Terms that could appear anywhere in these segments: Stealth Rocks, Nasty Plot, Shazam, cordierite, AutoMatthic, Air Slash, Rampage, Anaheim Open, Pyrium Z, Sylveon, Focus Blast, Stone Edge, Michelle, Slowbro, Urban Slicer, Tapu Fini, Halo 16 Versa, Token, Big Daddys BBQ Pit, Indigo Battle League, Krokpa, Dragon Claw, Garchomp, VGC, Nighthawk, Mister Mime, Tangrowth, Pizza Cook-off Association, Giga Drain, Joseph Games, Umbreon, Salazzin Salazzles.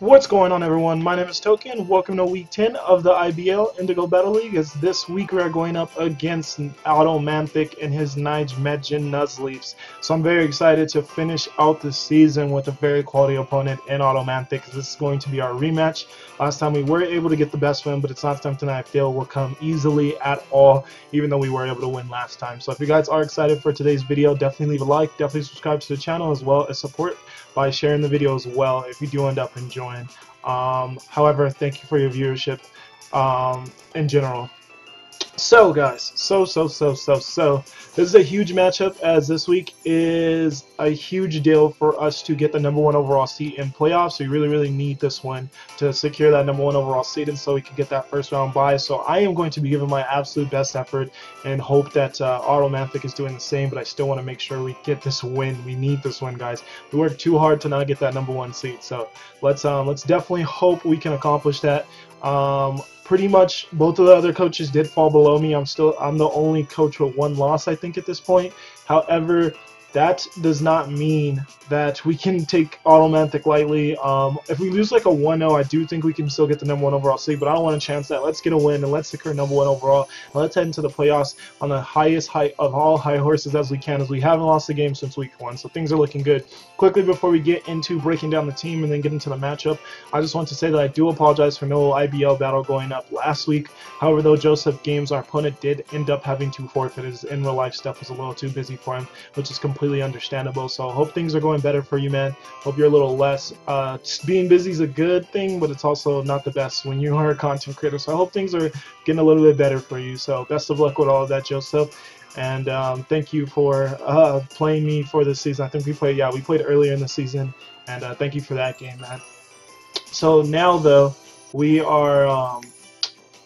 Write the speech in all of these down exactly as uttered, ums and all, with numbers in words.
What's going on, everyone? My name is Token. Welcome to week ten of the I B L Indigo Battle League. As this week we are going up against AutoMatthic and his Nighthawk Nuzleafs. So I'm very excited to finish out the season with a very quality opponent in AutoMatthic. This is going to be our rematch. Last time we were able to get the best win, but it's not something I feel will come easily at all, even though we were able to win last time. So if you guys are excited for today's video, definitely leave a like, definitely subscribe to the channel, as well as support by sharing the video as well if you do end up enjoying. Um, however, thank you for your viewership um, in general. So guys, so, so, so, so, so, this is a huge matchup, as this week is a huge deal for us to get the number one overall seed in playoffs. So you really, really need this one to secure that number one overall seed, and so we can get that first round bye. So I am going to be giving my absolute best effort and hope that uh, AutoMatthic is doing the same, but I still want to make sure we get this win. We need this win, guys. We worked too hard to not get that number one seed, so let's, um, let's definitely hope we can accomplish that. Um, Pretty much both of the other coaches did fall below me. I'm still I'm the only coach with one loss, I think, at this point. However, that does not mean that we can take AutoMatthic lightly. Um, if we lose like a one oh, I do think we can still get the number one overall seed, but I don't want to chance that. Let's get a win and let's secure number one overall. And let's head into the playoffs on the highest height of all high horses as we can, as we haven't lost a game since week one. So things are looking good. Quickly, before we get into breaking down the team and then get into the matchup, I just want to say that I do apologize for no I B L battle going up last week. However, though, Joseph Games, our opponent, did end up having to forfeit. His in real life stuff was a little too busy for him, which is completely completely understandable. So I hope things are going better for you, man. Hope you're a little less uh being busy is a good thing, but it's also not the best when you are a content creator. So I hope things are getting a little bit better for you. So best of luck with all of that, Joseph, and um thank you for uh playing me for this season. I think we played yeah we played earlier in the season, and uh thank you for that game, man. So now, though, we are um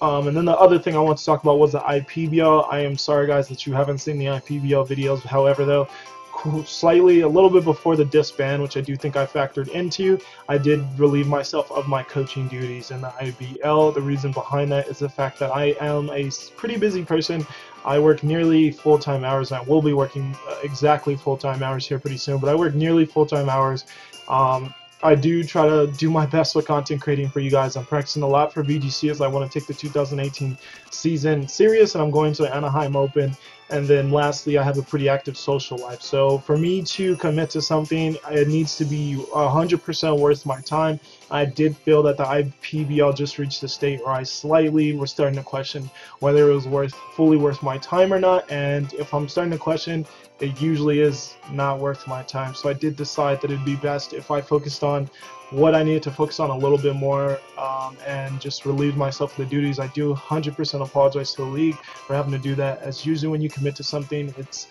Um, and then the other thing I want to talk about was the I P B L. I am sorry, guys, that you haven't seen the I P B L videos. However, though, slightly a little bit before the disband, which I do think I factored into, I did relieve myself of my coaching duties in the I B L. The reason behind that is the fact that I am a pretty busy person. I work nearly full-time hours, and I will be working exactly full-time hours here pretty soon, but I work nearly full-time hours. Um, I do try to do my best with content creating for you guys. I'm practicing a lot for V G C, as I want to take the two thousand eighteen season serious, and I'm going to the Anaheim Open. And then lastly, I have a pretty active social life. So for me to commit to something, it needs to be one hundred percent worth my time. I did feel that the I P B L just reached the state where I slightly was starting to question whether it was worth fully worth my time or not. And if I'm starting to question, it usually is not worth my time. So I did decide that it'd be best if I focused on what I needed to focus on a little bit more, um, and just relieve myself of the duties. I do one hundred percent apologize to the league for having to do that, as usually when you commit to something, it's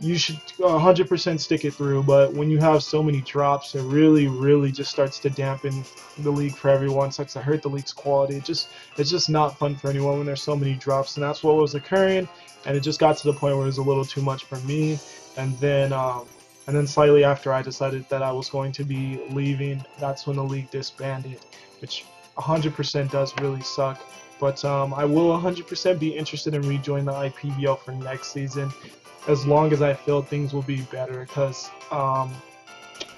you should one hundred percent stick it through, but when you have so many drops, it really, really just starts to dampen the league for everyone, starts to hurt the league's quality. It just, it's just not fun for anyone when there's so many drops, and that's what was occurring, and it just got to the point where it was a little too much for me. And then, um, And then slightly after I decided that I was going to be leaving, that's when the league disbanded, which one hundred percent does really suck. But um, I will one hundred percent be interested in rejoining the I P B L for next season, as long as I feel things will be better, because um,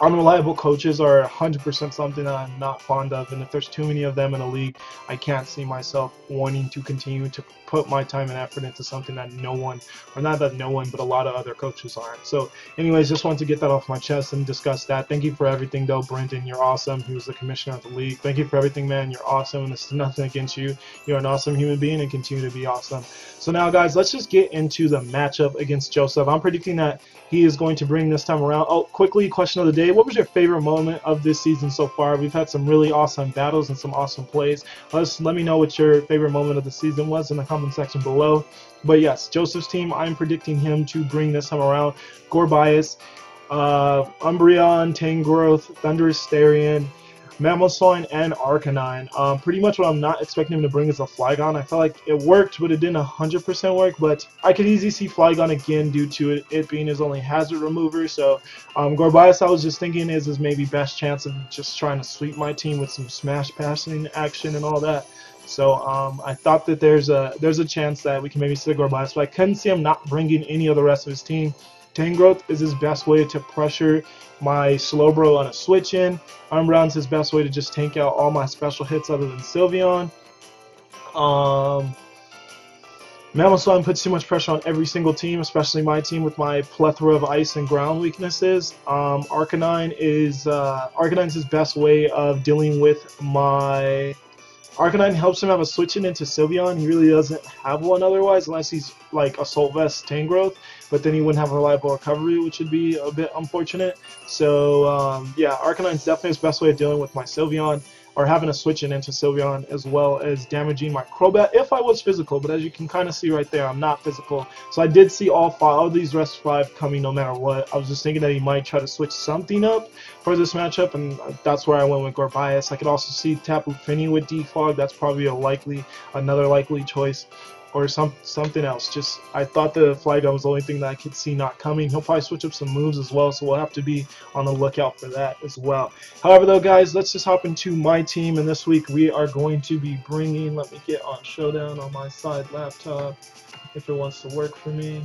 unreliable coaches are one hundred percent something that I'm not fond of, and if there's too many of them in the league, I can't see myself wanting to continue to put my time and effort into something that no one, or not that no one, but a lot of other coaches aren't. So anyways, just wanted to get that off my chest and discuss that. Thank you for everything, though, Brendan. You're awesome. He was the commissioner of the league. Thank you for everything, man. You're awesome, and this is nothing against you. You're an awesome human being, and continue to be awesome. So now, guys, let's just get into the matchup against Joseph. I'm predicting that he is going to bring this time around. Oh, quickly, question of the day. What was your favorite moment of this season so far? We've had some really awesome battles and some awesome plays. Let's, let me know what your favorite moment of the season was in the comment section below. But yes, Joseph's team, I'm predicting him to bring this time around. Gorbias, uh, Umbreon, Tangrowth, Thunderous Starion, Mamoswine, and Arcanine. Um, pretty much what I'm not expecting him to bring is a Flygon. I felt like it worked, but it didn't one hundred percent work, but I could easily see Flygon again due to it, it being his only hazard remover. So um, Gorbias, I was just thinking, is his maybe best chance of just trying to sweep my team with some smash passing action and all that. So um, I thought that there's a, there's a chance that we can maybe see Gorbias, but I couldn't see him not bringing any of the rest of his team. Tangrowth is his best way to pressure my Slowbro on a switch in. Umbreon's his best way to just tank out all my special hits other than Sylveon. Um, Mamoswine puts too much pressure on every single team, especially my team with my plethora of ice and ground weaknesses. Um, Arcanine is uh, Arcanine's his best way of dealing with my... Arcanine helps him have a switch in into Sylveon. He really doesn't have one otherwise, unless he's like Assault Vest Tangrowth, but then he wouldn't have a reliable recovery, which would be a bit unfortunate. So um, yeah, Arcanine's definitely his best way of dealing with my Sylveon, or having a switch in into Sylveon, as well as damaging my Crobat if I was physical, but as you can kind of see right there, I'm not physical. So I did see all five, all these rest five coming no matter what. I was just thinking that he might try to switch something up for this matchup, and that's where I went with Gorbias. I could also see Tapu Fini with Defog. That's probably a likely, another likely choice, or some something else. Just I thought the Flygon was the only thing that I could see not coming. He'll probably switch up some moves as well, so we'll have to be on the lookout for that as well. However though, guys, let's just hop into my team, and this week we are going to be bringing, let me get on Showdown on my side laptop if it wants to work for me.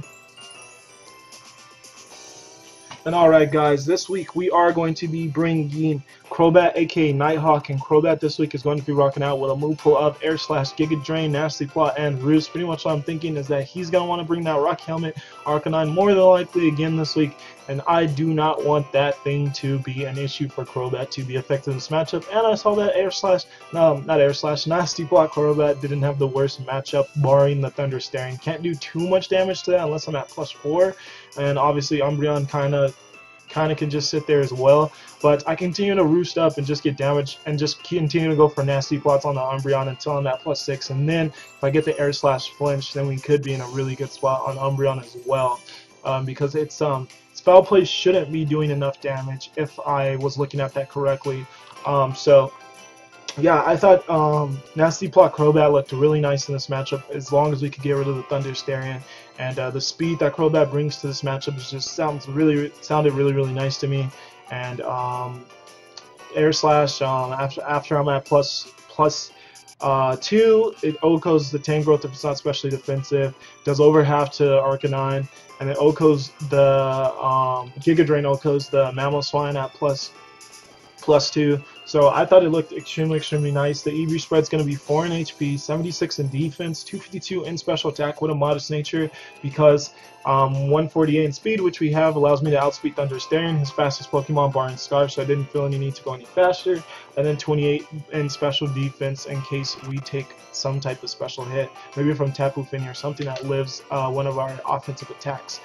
And alright guys, this week we are going to be bringing Crobat, aka Nighthawk, and Crobat this week is going to be rocking out with a move pull of Air Slash, Giga Drain, Nasty Plot, and Roost. Pretty much what I'm thinking is that he's going to want to bring that Rock Helmet Arcanine more than likely again this week, and I do not want that thing to be an issue for Crobat to be effective in this matchup. And I saw that Air Slash, no, not Air Slash, Nasty Plot Crobat didn't have the worst matchup barring the Thunder Staring. Can't do too much damage to that unless I'm at plus four, and obviously Umbreon kind of kind of can just sit there as well, but I continue to roost up and just get damage and just continue to go for nasty plots on the Umbreon until I'm at plus six, and then if I get the Air Slash flinch, then we could be in a really good spot on Umbreon as well, um, because it's um foul play shouldn't be doing enough damage if I was looking at that correctly. Um, so yeah, I thought um, Nasty Plot Crobat looked really nice in this matchup as long as we could get rid of the Thunder Starion. And uh, the speed that Crobat brings to this matchup just sounds really, sounded really, really nice to me. And um, Air Slash, um, after, after I'm at plus, plus uh, two, it Oko's the Tangrowth if it's not specially defensive, does over half to Arcanine, and then Oko's the um, Giga Drain Oko's the Mamoswine at plus plus two. So I thought it looked extremely, extremely nice. The E V spread's going to be four in H P, seventy-six in defense, two fifty-two in special attack with a modest nature, because um, one forty-eight in speed, which we have, allows me to outspeed Thunder Starion, his fastest Pokemon bar and Scarf, so I didn't feel any need to go any faster. And then twenty-eight in special defense in case we take some type of special hit, maybe from Tapu Fini or something that lives uh, one of our offensive attacks.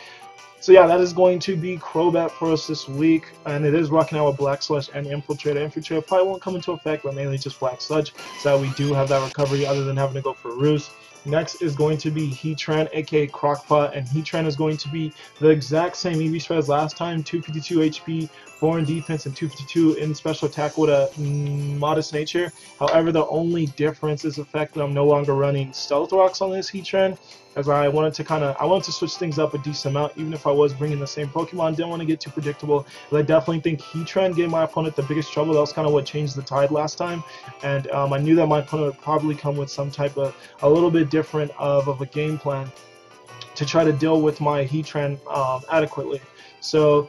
So yeah, that is going to be Crobat for us this week, and it is rocking out with Black Sludge and Infiltrator. Infiltrator probably won't come into effect, but mainly just Black Sludge, so that we do have that recovery other than having to go for Roost. Next is going to be Heatran, aka Krokpa, and Heatran is going to be the exact same E V spread as last time, two fifty-two H P, four in defense, and two fifty-two in special attack with a modest nature. However, the only difference is the fact that I'm no longer running Stealth Rocks on this Heatran, as I wanted to kind of, I wanted to switch things up a decent amount, even if I was bringing the same Pokemon. Didn't want to get too predictable, but I definitely think Heatran gave my opponent the biggest trouble. That was kind of what changed the tide last time, and um, I knew that my opponent would probably come with some type of, a little bit different of, of a game plan to try to deal with my Heatran um, adequately. So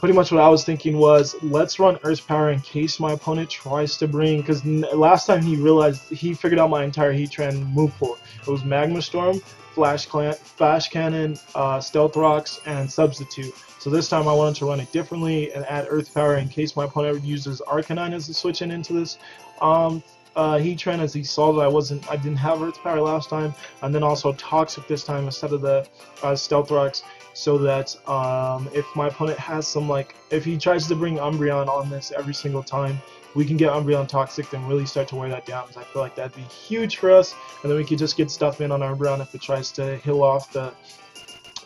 pretty much what I was thinking was, let's run Earth Power in case my opponent tries to bring, because last time he realized, he figured out my entire Heatran move pool. It was Magma Storm, Flash, Clan, Flash Cannon, uh, Stealth Rocks, and Substitute. So this time I wanted to run it differently and add Earth Power in case my opponent uses Arcanine as a switch-in into this um, Uh, Heatran, as he saw that I wasn't, I didn't have Earth Power last time, and then also Toxic this time instead of the uh, Stealth Rocks, so that um, if my opponent has some, like, if he tries to bring Umbreon on this every single time, we can get Umbreon Toxic and really start to wear that down, because I feel like that'd be huge for us, and then we could just get stuff in on Umbreon if it tries to heal off the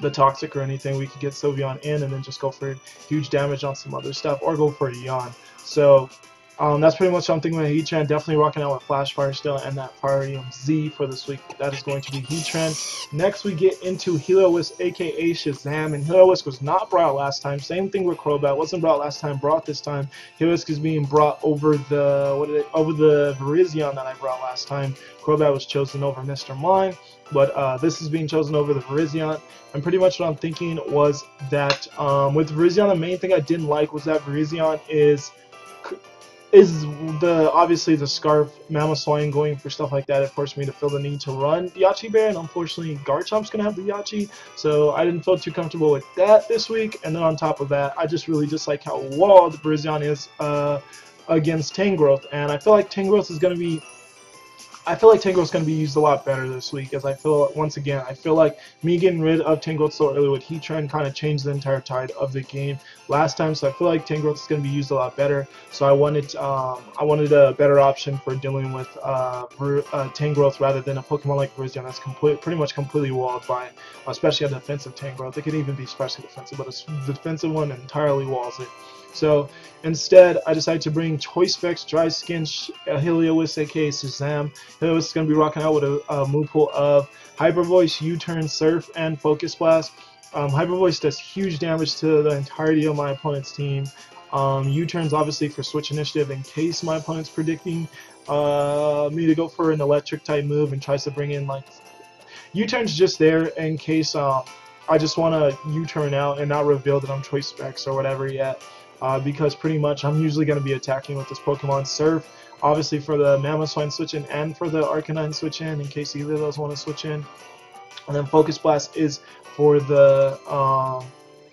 the Toxic or anything. We could get Sylveon in and then just go for huge damage on some other stuff, or go for a Yawn. So Um, that's pretty much something with Heatran. Definitely rocking out with Flash Fire still and that Pyrium Z for this week. That is going to be Heatran. Next, we get into Helios, aka Shazam. And Helios was not brought last time. Same thing with Crobat. Wasn't brought last time. Brought this time. Helios is being brought over the what did it, over the Virizion that I brought last time. Crobat was chosen over Mister Mime, but uh, this is being chosen over the Virizion. And pretty much what I'm thinking was that um, with Virizion, the main thing I didn't like was that Virizion is. is the obviously the Scarf, Mamoswine going for stuff like that. It forced me to feel the need to run Yachi Bear, and unfortunately Garchomp's going to have the Yachi, so I didn't feel too comfortable with that this week. And then on top of that, I just really just like how walled the Virizion is uh, against Tangrowth, and I feel like Tangrowth is going to be... I feel like Tangrowth is going to be used a lot better this week, as I feel, once again, I feel like me getting rid of Tangrowth so early with Heatran kind of changed the entire tide of the game last time, so I feel like Tangrowth is going to be used a lot better, so I wanted um, I wanted a better option for dealing with uh, uh, Tangrowth rather than a Pokemon like Virizion that's complete, pretty much completely walled by, especially a defensive Tangrowth. It could even be specially defensive, but a defensive one entirely walls it. So instead, I decided to bring Choice Vex, Dry Skin, Helios, aka Shazam. Helios is going to be rocking out with a, a move pool of Hyper Voice, U-Turn, Surf, and Focus Blast. Um, Hyper Voice does huge damage to the entirety of my opponent's team. Um, U-Turns obviously for switch initiative in case my opponent's predicting uh, me to go for an electric type move and tries to bring in like... U-Turns just there in case uh, I just want to U-Turn out and not reveal that I'm Choice Vex or whatever yet. Uh, because pretty much I'm usually going to be attacking with this Pokemon. Surf, obviously for the Mamoswine switch in and for the Arcanine switch in, in case either of those want to switch in. And then Focus Blast is for the uh,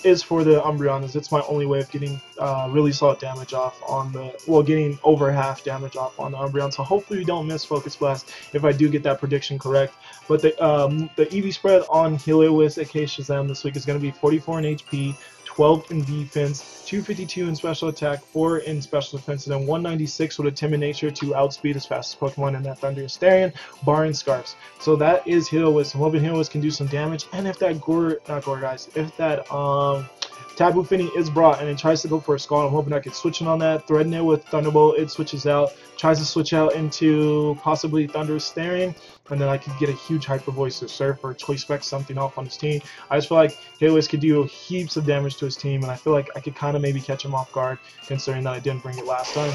is for the Umbreon. It's my only way of getting uh, really solid damage off on the, well, getting over half damage off on the Umbreon. So hopefully we don't miss Focus Blast if I do get that prediction correct. But the um, the E V spread on Helios, aka Shazam, this week is going to be forty-four in H P, twelve in defense, two fifty-two in special attack, four in special defense, and then one ninety-six with a timid nature to outspeed his fastest Pokemon in that Thunderous Therian, barring Scarfs. So that is Helios. I'm hoping Helios can do some damage, and if that Gore, not Gore guys, if that um, Tapu Fini is brought and it tries to go for a Scald, I'm hoping I can switch in on that, threaten it with Thunderbolt, it switches out, tries to switch out into possibly Thunderous Therian, and then I could get a huge Hyper Voice or Surf or Choice Vex something off on his team. I just feel like Helios could do heaps of damage to his team, and I feel like I could kind of maybe catch him off guard, considering that I didn't bring it last time.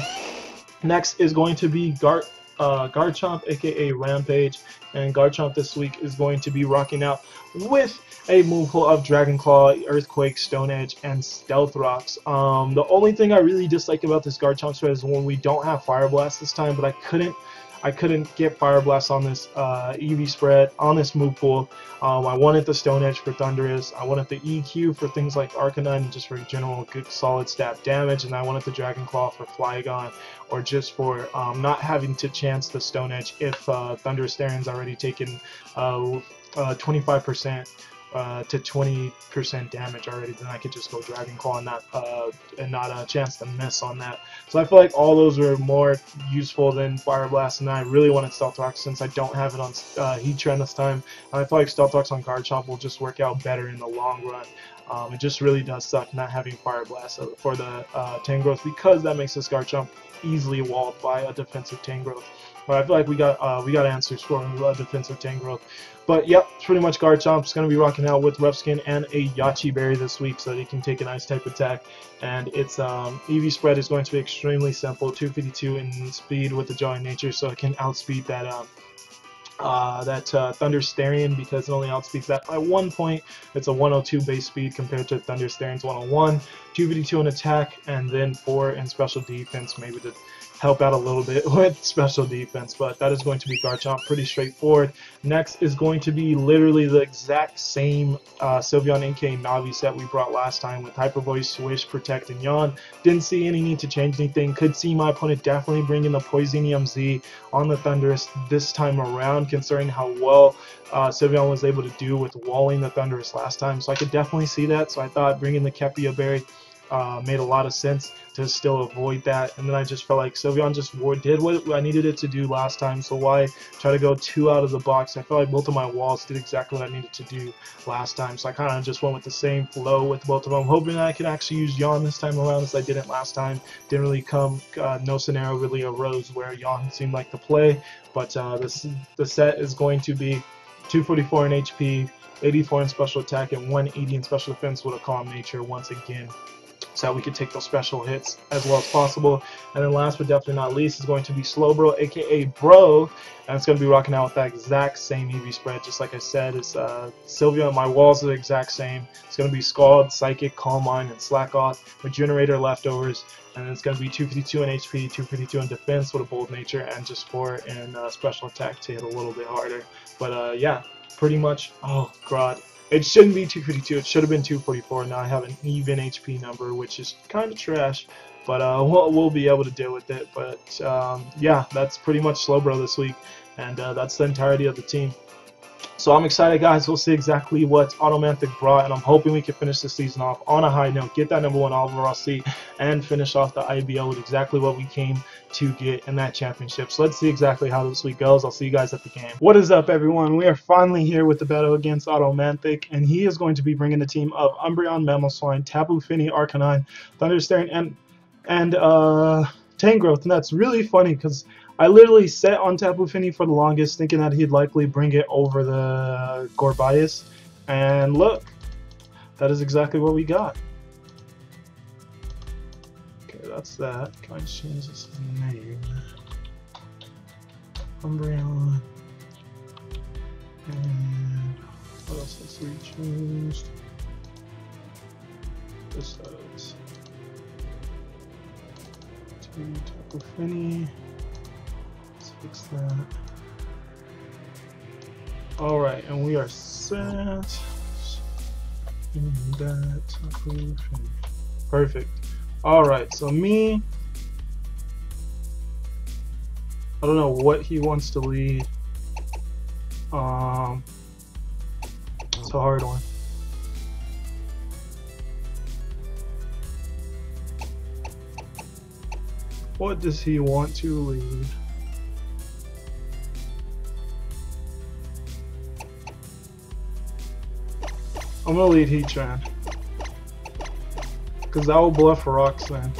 Next is going to be Gar uh, Garchomp, aka Rampage, and Garchomp this week is going to be rocking out with a move full of Dragon Claw, Earthquake, Stone Edge, and Stealth Rocks. Um, the only thing I really dislike about this Garchomp spread is when we don't have Fire Blast this time, but I couldn't I couldn't get Fire Blast on this uh, E V spread, on this move pool. Um, I wanted the Stone Edge for Thunderous, I wanted the E Q for things like Arcanine, and just for general good solid stab damage, and I wanted the Dragon Claw for Flygon, or just for um, not having to chance the Stone Edge if uh, Thunderous Therian's already taken uh, uh, twenty-five percent uh, to twenty percent damage already, then I could just go Dragon Claw and not uh, and not a chance to miss on that. So I feel like all those were more useful than Fire Blast, and I really wanted Stealth Rocks since I don't have it on uh, Heatran this time. And I feel like Stealth Rocks on Garchomp will just work out better in the long run. Um, it just really does suck not having Fire Blast for the uh, Tangrowth, because that makes this Garchomp easily walled by a defensive Tangrowth. But I feel like we got uh, we got answers for a defensive Tangrowth. But yep, pretty much Garchomp's going to be rocking out with Repskin and a Yachi Berry this week so that he can take an ice type attack. And its um, E V spread is going to be extremely simple, two fifty-two in speed with the Jolly Nature, so it can outspeed that um, uh, that uh, Thunderous Therian, because it only outspeeds that by one point. It's a one oh two base speed compared to Thunderous Therian's one oh one, two fifty-two in attack, and then four in special defense, maybe the help out a little bit with special defense. But that is going to be Garchomp, pretty straightforward. Next is going to be literally the exact same uh, Sylveon N K Na'vi set we brought last time with Hyper Voice, Swish, Protect, and Yawn. Didn't see any need to change anything. Could see my opponent definitely bringing the Poisonium Z on the Thunderous this time around, considering how well uh, Sylveon was able to do with walling the Thunderous last time. So I could definitely see that. So I thought bringing the Keppia Berry uh, made a lot of sense to still avoid that. And then I just felt like Sylveon just did what I needed it to do last time, so why try to go too out of the box? I felt like both of my walls did exactly what I needed to do last time, so I kind of just went with the same flow with both of them, hoping that I can actually use Yawn this time around as I didn't last time. Didn't really come, uh, no scenario really arose where Yawn seemed like the play, but uh, this, the set is going to be two forty-four in H P, eighty-four in special attack, and one eighty in special defense with a Calm Nature once again, so that we could take those special hits as well as possible. And then last but definitely not least is going to be Slowbro, aka Bro, and it's going to be rocking out with that exact same E V spread. Just like I said, it's uh, Sylveon. My walls are the exact same. It's going to be Scald, Psychic, Calm Mind, and Slack Off with Generator leftovers. And it's going to be two fifty-two in H P, two fifty-two in defense with a Bold Nature, and just four in uh, special attack to hit a little bit harder. But uh, yeah, pretty much, oh god, it shouldn't be two fifty-two, it should have been two forty-four. Now I have an even H P number, which is kind of trash, but uh, we'll, we'll be able to deal with it. But um, yeah, that's pretty much Slowbro this week, and uh, that's the entirety of the team. So I'm excited, guys. We'll see exactly what AutoMatthic brought, and I'm hoping we can finish the season off on a high note, get that number one overall seed, and finish off the I B L with exactly what we came to get in that championship. So let's see exactly how this week goes. I'll see you guys at the game. What is up, everyone? We are finally here with the battle against AutoMatthic, and he is going to be bringing the team of Umbreon, Mamoswine, Tapu Fini, Arcanine, Thunderstern, and and uh, Tangrowth. And that's really funny because I literally sat on Tapu Fini for the longest, thinking that he'd likely bring it over the Gorbias, and look, that is exactly what we got. Okay, that's that. Can I change this name? Umbreon. And what else has we changed? This does. To Tapu Fini. Fix that. All right, and we are set in that solution. Perfect. All right, so me, I don't know what he wants to lead. Um, it's a hard one. What does he want to lead? I'm gonna lead Heatran, because I will bluff Rocks then.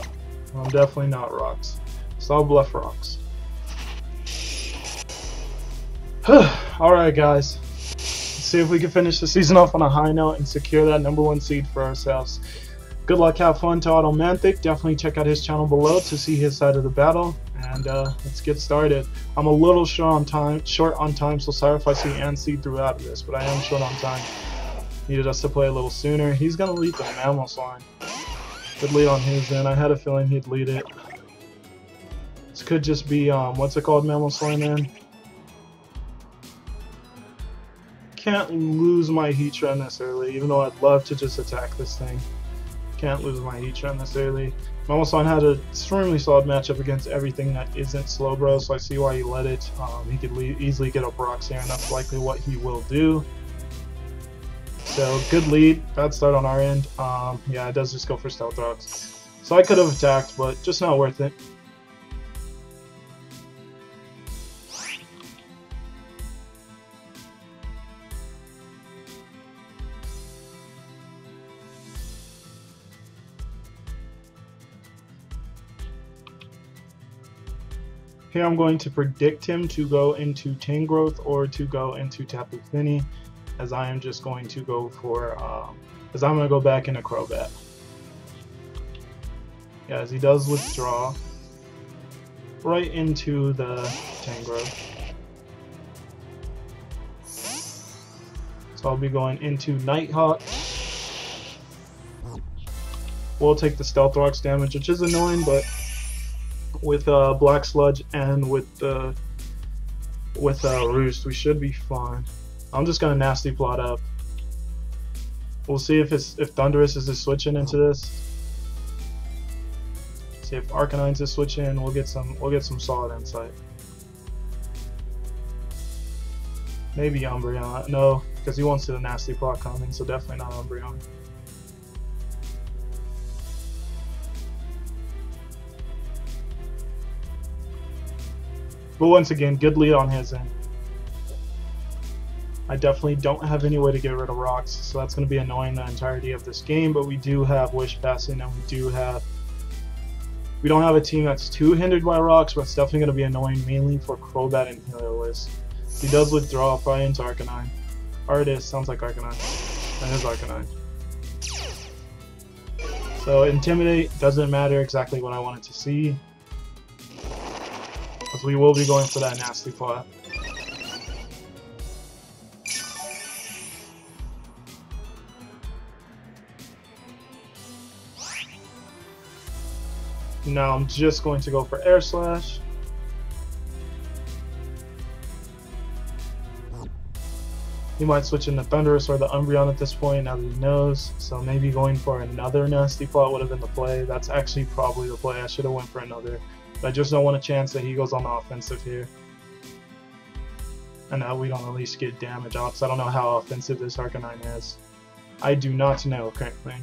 I'm definitely not Rocks, so I'll bluff Rocks. Alright guys, let's see if we can finish the season off on a high note and secure that number one seed for ourselves. Good luck, have fun to AutoMatthic. Definitely check out his channel below to see his side of the battle. And uh, let's get started. I'm a little short on time, short on time, so sorry if I see and seed throughout this, but I am short on time. Needed us to play a little sooner. He's gonna lead the Mamoswine. Good lead on his end. I had a feeling he'd lead it. This could just be, um, what's it called, Mamoswine in? Can't lose my Heatran this early, even though I'd love to just attack this thing. Can't lose my Heatran this early. Mamoswine had an extremely solid matchup against everything that isn't Slowbro, so I see why he let it. Um, he could lead, easily get up Rocks here, and that's likely what he will do. So good lead, bad start on our end. Um, yeah, it does just go for Stealth Rocks. So I could have attacked, but just not worth it. Here I'm going to predict him to go into Tangrowth or to go into Tapu Fini, as I am just going to go for, um, as I'm going to go back into Crobat. Yeah, as he does withdraw right into the Tangrowth. So I'll be going into Nighthawk. We'll take the Stealth Rocks damage, which is annoying, but with uh, Black Sludge and with uh, with uh, Roost, we should be fine. I'm just gonna nasty plot up. We'll see if it's if Thundurus is just switching into this. See if Arcanine's just switching. We'll get some. We'll get some solid insight. Maybe Umbreon. No, because he won't see the nasty plot coming. So definitely not Umbreon. But once again, good lead on his end. I definitely don't have any way to get rid of rocks, so that's going to be annoying the entirety of this game, but we do have Wish Passing, and we do have... We don't have a team that's too hindered by rocks, but it's definitely going to be annoying, mainly for Crobat and Heliolisk. He does withdraw probably into Arcanine. Or it is, sounds like Arcanine. That is Arcanine. So Intimidate doesn't matter, exactly what I wanted to see. Because we will be going for that nasty plot. Now I'm just going to go for Air Slash. He might switch into Thunderous or the Umbreon at this point now that he knows, so maybe going for another nasty plot would have been the play. That's actually probably the play. I should have went for another, but I just don't want a chance that he goes on the offensive here. And now we don't at least get damage off, so I don't know how offensive this Arcanine is. I do not know currently.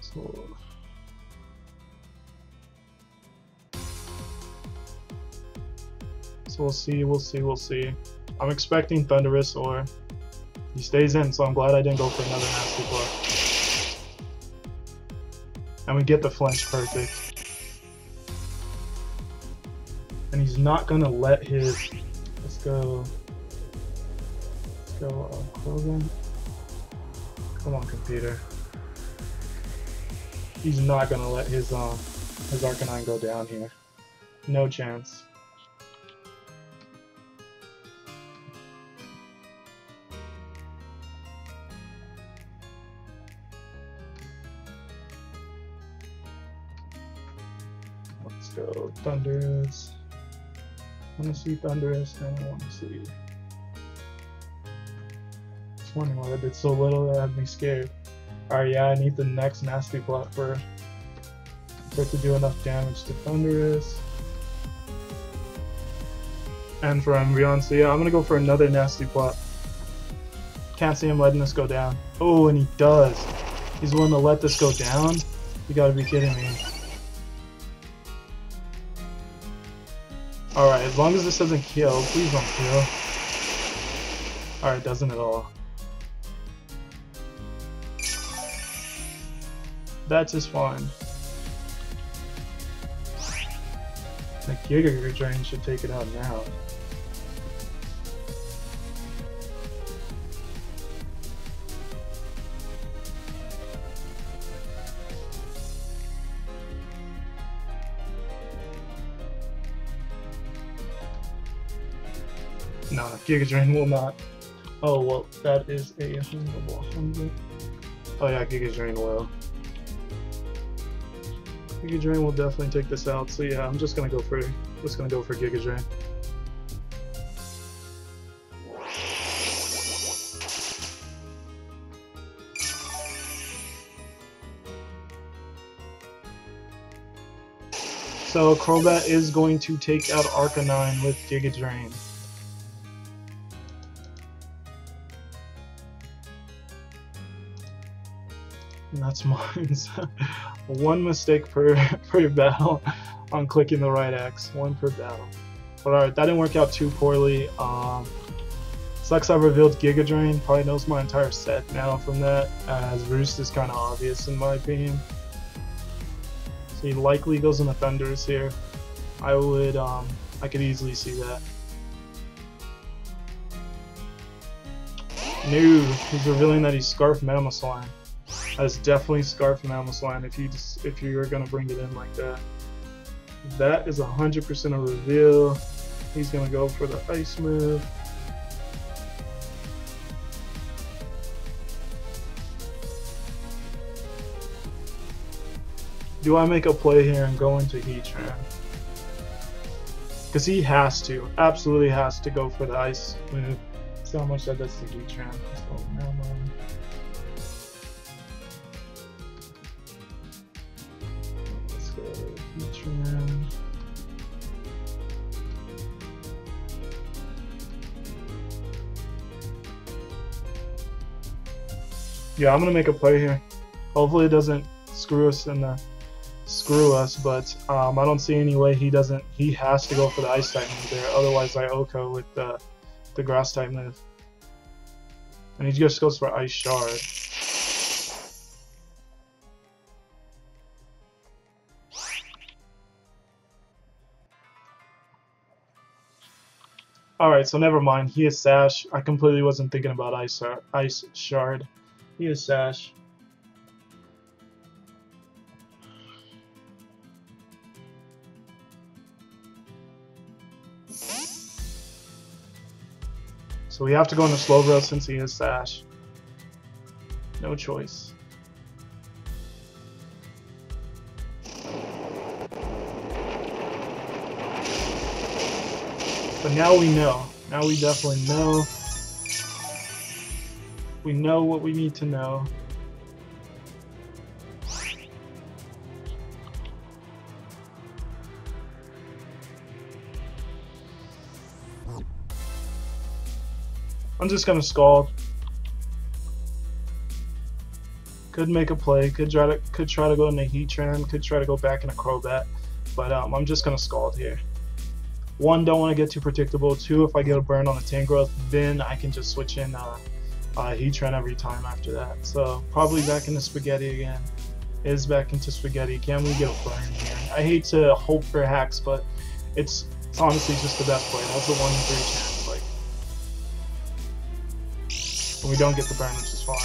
So... So we'll see, we'll see, we'll see. I'm expecting Thunderous or he stays in, so I'm glad I didn't go for another nasty block. And we get the flinch perfect. And he's not gonna let his... Let's go. Let's go, uh, Krogan. Come on, computer. He's not gonna let his um uh, his Arcanine go down here. No chance. Go Thunderous. I want to see Thunderous, and I want to see. I was wondering why I did so little. That had me scared. Alright, yeah, I need the next nasty plot for for it to do enough damage to Thunderous and for Umbreon. So yeah, I'm gonna go for another nasty plot. Can't see him letting this go down. Oh, and he does. He's willing to let this go down. You gotta be kidding me. Alright, as long as this doesn't kill, please don't kill. Alright, doesn't at all. That's just fine. The Giga Drain should take it out now. Nah, Giga Drain will not. Oh, well, that is a one hundred. Oh yeah, Giga Drain will. Giga Drain will definitely take this out. So yeah, I'm just gonna go for just gonna go for Giga Drain. So Crobat is going to take out Arcanine with Giga Drain. And that's mine. One mistake per, per battle on clicking the right X. One per battle. But alright, that didn't work out too poorly. Um, sucks I revealed Giga Drain. Probably knows my entire set now from that, as Roost is kind of obvious in my opinion. So he likely goes into Thunderous here. I would, um, I could easily see that. No, he's revealing that he's Scarf Mamoswine. That's definitely Scarf Mamoswine if you just, if you're gonna bring it in like that. That is a hundred percent a reveal. He's gonna go for the ice move. Do I make a play here and go into Heatran? Because he has to, absolutely has to go for the ice move. See how much that does to Heatran. Heatran. Yeah, I'm gonna make a play here. Hopefully it doesn't screw us in the screw us, but um, I don't see any way he doesn't. He has to go for the Ice type move there, otherwise I O C O with the, the Grass type move. And he just goes for Ice Shard. Alright, so never mind. He is Sash. I completely wasn't thinking about Ice, ice Shard. He is Sash. So we have to go into Slowbro since he is Sash. No choice. But now we know. Now we definitely know. We know what we need to know. I'm just gonna Scald. Could make a play. Could try to could try to go into Heatran. Could try to go back into Crobat. But um, I'm just gonna Scald here. One, don't want to get too predictable. Two, if I get a burn on the Tangrowth, then I can just switch in uh, uh, Heatran every time after that. So probably back into Spaghetti again. Is back into Spaghetti. Can we get a burn here? I hate to hope for hacks, but it's, it's honestly just the best play. That's a one in three chance. Like, and we don't get the burn, which is fine.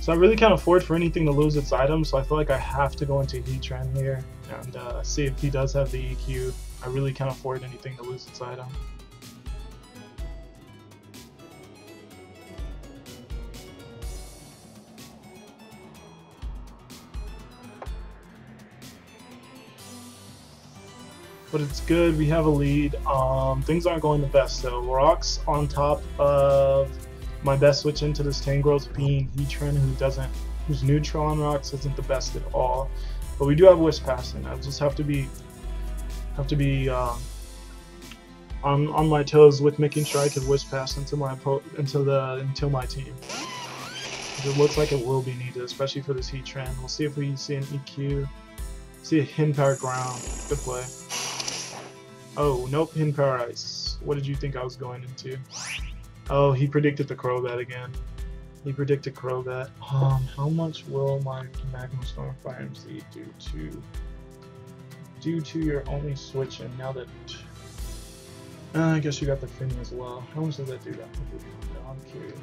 So I really can't afford for anything to lose its items, so I feel like I have to go into Heatran here and uh, see if he does have the E Q. I really can't afford anything to lose its item. But it's good, we have a lead. Um, things aren't going the best though. Rock's on top of my best switch into this Tangrowth being Heatran, who doesn't, whose neutral on rocks isn't the best at all. But we do have Wisp passing. I just have to be, have to be um, on on my toes with making sure I can Wisp pass into my into the until my team. It looks like it will be needed, especially for this Heatran. We'll see if we see an E Q, see a Hidden Power Ground. Good play. Oh nope, Hidden Power Ice. What did you think I was going into? Oh, he predicted the Crobat again. He predicted Crobat. Um, how much will my Magma Storm Fire M C do to due to your only switch? And now that uh, I guess you got the Finny as well. How much does that do? That I'm curious.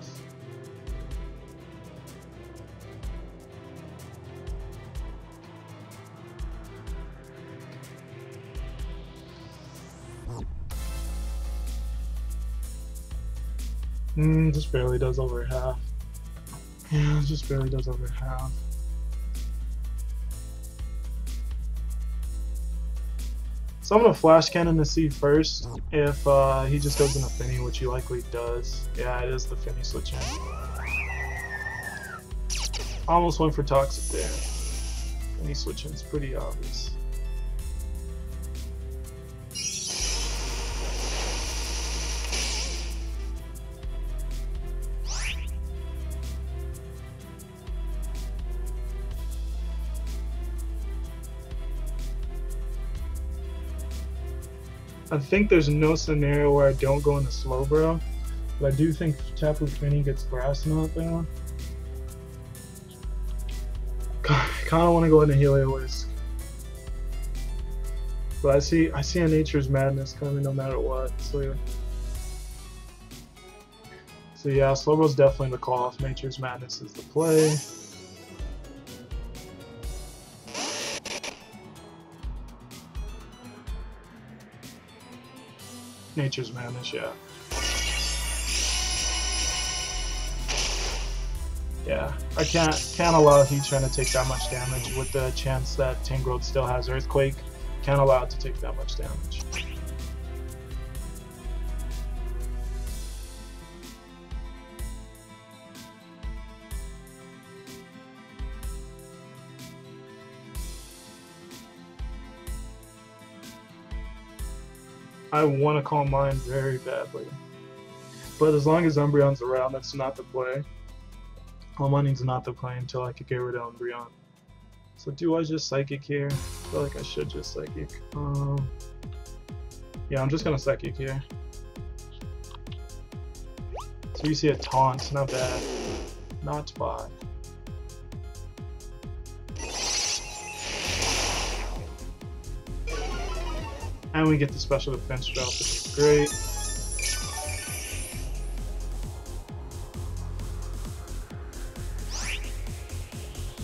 Mm, just barely does over half. Yeah, just barely does over half. So I'm gonna Flash Cannon to see first if uh, he just goes into Finny, which he likely does. Yeah, it is the Finny switch in. Almost went for Toxic there. Finny switch in's pretty obvious. I think there's no scenario where I don't go into Slowbro, but I do think Tapu Fini gets Grass Knot down. God, I kind of want to go into Heliolisk, but I see I see a Nature's Madness coming no matter what. So yeah, so yeah, Slowbro's definitely the call off. Nature's Madness is the play. Nature's Madness, yeah. Yeah, I can't can't allow Heatran to take that much damage with the chance that Tangrowth still has Earthquake. Can't allow it to take that much damage. I want to call mine very badly. But as long as Umbreon's around, that's not the play. All mining's not the play until I could get rid of Umbreon. So do I just Psychic here? I feel like I should just Psychic. Um, yeah, I'm just going to Psychic here. So you see a Taunt, not bad. Not bad. And we get the special defense drop, which is great.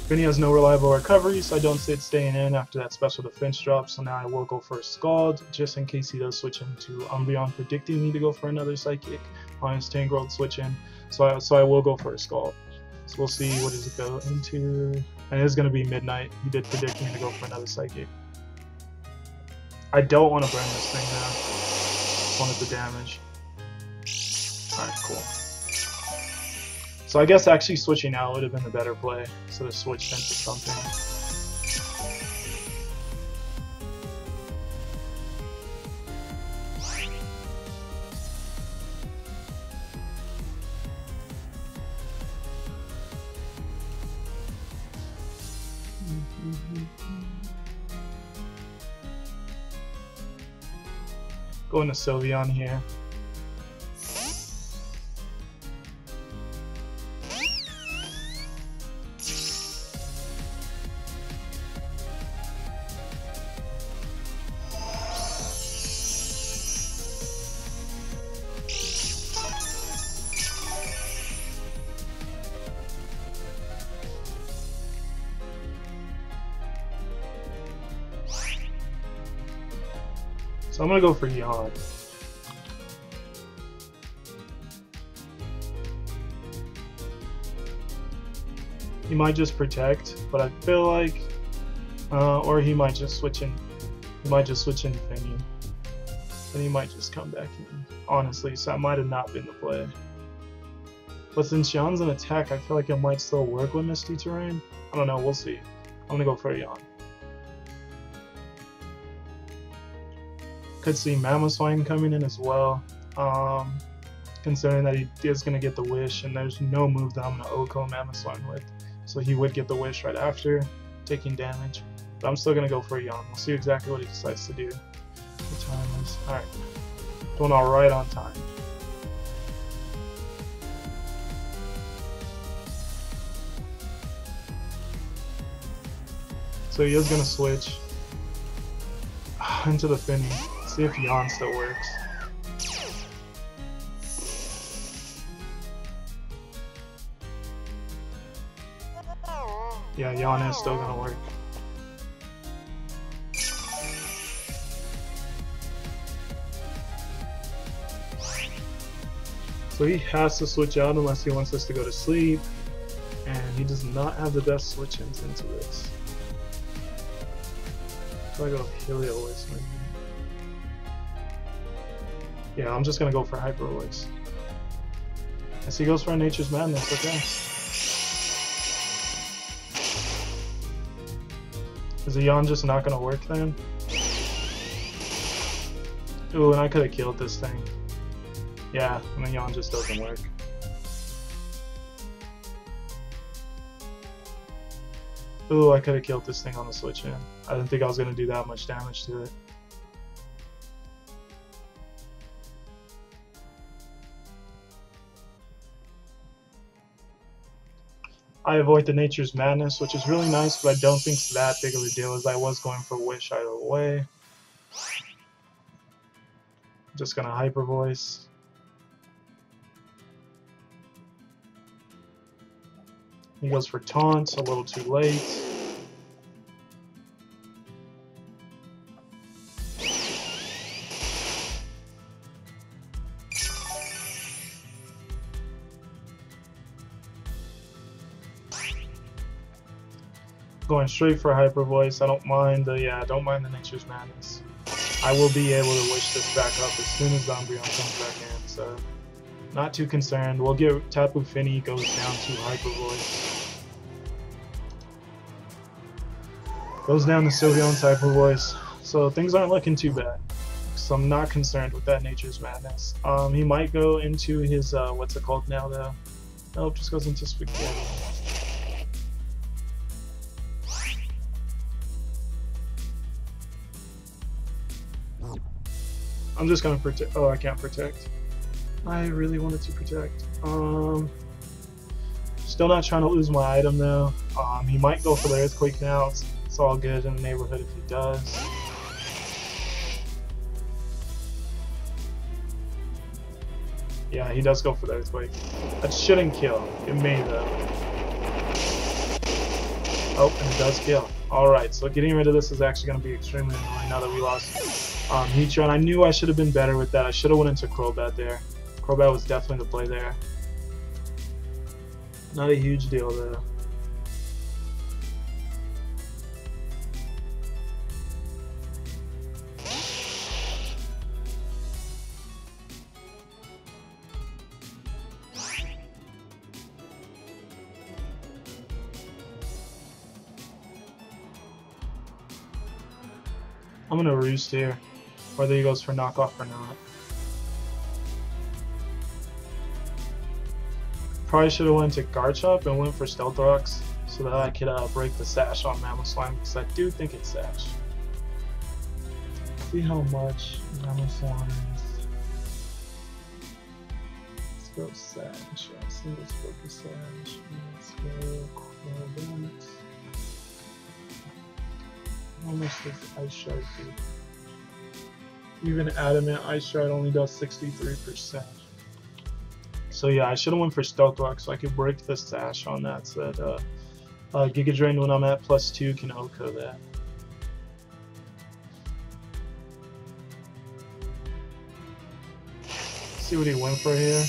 Vinny has no reliable recovery, so I don't see it staying in after that special defense drop, so now I will go for a Scald, just in case he does switch into Umbreon, predicting me to go for another Psychic on his Tangrowth switch in, so I, so I will go for a Scald. So we'll see what does it go into, and it is going to be Midnight. He did predict me to go for another Psychic. I don't want to burn this thing now. Just wanted the damage. Alright, cool. So I guess actually switching out would have been the better play. So the switch into something. Going to Sylveon here. So I'm going to go for Yawn. He might just protect, but I feel like, uh, or he might just switch in, he might just switch in Finny. And he might just come back in, honestly, so that might have not been the play. But since Yawn's an attack, I feel like it might still work with Misty Terrain. I don't know, we'll see. I'm going to go for Yawn. Could see Mamoswine coming in as well, um, considering that he is going to get the Wish, and there's no move that I'm going to Oko Mamoswine with, so he would get the Wish right after, taking damage, but I'm still going to go for a Yawn. We'll see exactly what he decides to do. The time is, alright, doing alright on time. So he is going to switch into the Finny. See if Yawn still works. Yeah, Yawn is still gonna work. So he has to switch out unless he wants us to go to sleep, and he does not have the best switch-ins into this. So I go Heliois maybe. Yeah, I'm just gonna go for Hyper Voice. As he goes for Nature's Madness, okay. Is the Yawn just not gonna work then? Ooh, and I could have killed this thing. Yeah, and the Yawn just doesn't work. Ooh, I could have killed this thing on the switch in. I didn't think I was gonna do that much damage to it. I avoid the Nature's Madness, which is really nice, but I don't think it's that big of a deal as I was going for Wish either way. Just gonna Hyper Voice. He goes for Taunt, a little too late. Going straight for Hyper Voice. I don't mind the yeah, I don't mind the Nature's Madness. I will be able to wish this back up as soon as the Umbreon comes back in, so not too concerned. We'll get Tapu Fini goes down to Hyper Voice. Goes down to Sylveon's Hyper Voice. So things aren't looking too bad. so I'm not concerned with that Nature's Madness. Um, he might go into his, uh, what's it called now, though? Nope, just goes into Spaghetti. I'm just gonna protect. Oh, I can't protect. I really wanted to protect. Um, still not trying to lose my item though. Um, he might go for the Earthquake now. It's, it's all good in the neighborhood if he does. Yeah, he does go for the Earthquake. That shouldn't kill. It may though. Oh, and it does kill. Alright, so getting rid of this is actually going to be extremely annoying now that we lost um, Heatran. I knew I should have been better with that. I should have went into Crobat there. Crobat was definitely the play there. Not a huge deal though. I'm gonna roost here, whether he goes for knockoff or not. Probably should have went to Garchomp and went for Stealth Rocks so that I could uh, break the Sash on Mamoswine, because I do think it's Sash. See how much Mamoswine is. Let's go Sash. I think let's go for Sash. Let's go Crobat. How much does Ice Shard do? Even Adamant Ice Shard only does sixty-three percent. So yeah, I should have went for Stealth Rock so I could break the Sash on that so that uh, uh, Giga Drain when I'm at plus two can O K O that. Let's see what he went for here.